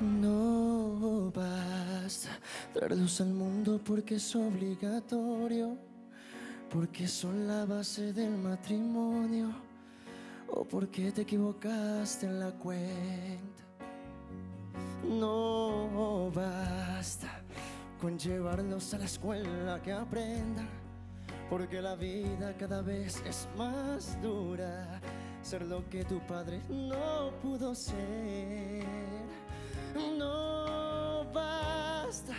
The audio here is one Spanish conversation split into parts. No basta traer luz al mundo porque es obligatorio, porque son la base del matrimonio, o porque te equivocaste en la cuenta. No basta con llevarlos a la escuela que aprendan, porque la vida cada vez es más dura, ser lo que tu padre no pudo ser. No basta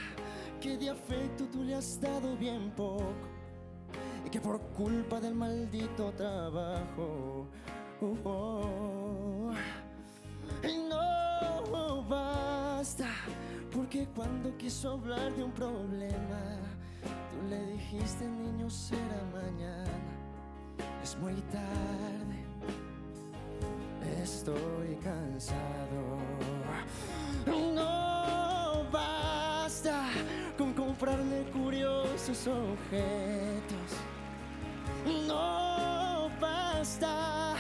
que de afecto tú le has dado bien poco, y que por culpa del maldito trabajo no basta porque cuando quiso hablar de un problema tú le dijiste: niño, será mañana. Es muy tarde, estoy cansado. No basta con comprarle curiosos objetos. No basta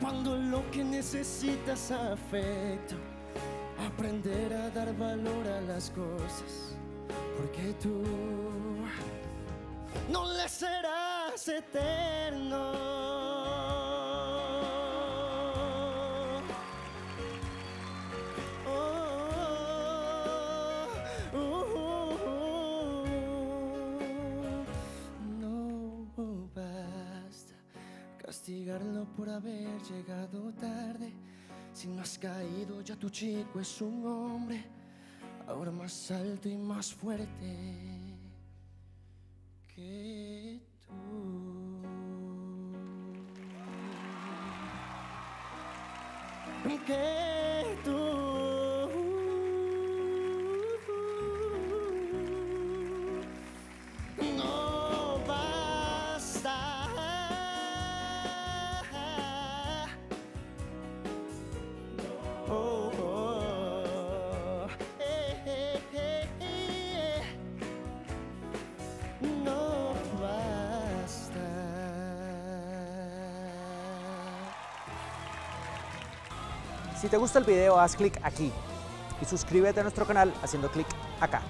cuando lo que necesitas afecto. Aprender a dar valor a las cosas, porque tú no le serás eterno. Castigarlo por haber llegado tarde. Si no has caído ya tu chico es un hombre, ahora más alto y más fuerte que tú. Que tú. Si te gusta el video, haz clic aquí y suscríbete a nuestro canal haciendo clic acá.